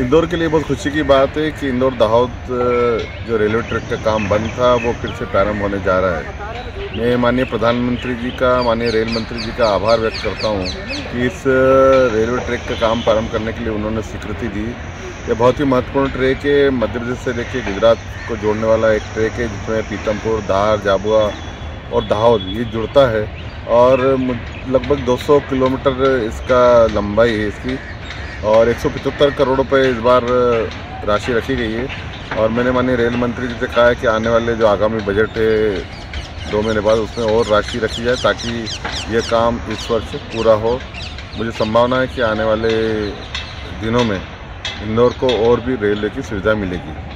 इंदौर के लिए बहुत खुशी की बात है कि इंदौर दाहौद जो रेलवे ट्रैक का काम बंद था वो फिर से प्रारंभ होने जा रहा है। मैं माननीय प्रधानमंत्री जी का, माननीय रेल मंत्री जी का आभार व्यक्त करता हूँ कि इस रेलवे ट्रैक का काम प्रारंभ करने के लिए उन्होंने स्वीकृति दी। यह बहुत ही महत्वपूर्ण ट्रैक है, मध्य प्रदेश से लेकर गुजरात को जोड़ने वाला एक ट्रैक है जिसमें पीतमपुर, धार, जाबुआ और दाहौद ये जुड़ता है और लगभग 200 किलोमीटर इसका लंबाई है इसकी और 175 करोड़ रुपए इस बार राशि रखी गई है। और मैंने माननीय रेल मंत्री जी से कहा है कि आने वाले जो आगामी बजट है 2 महीने बाद उसमें और राशि रखी जाए ताकि ये काम इस वर्ष पूरा हो। मुझे संभावना है कि आने वाले दिनों में इंदौर को और भी रेलवे की सुविधा मिलेगी।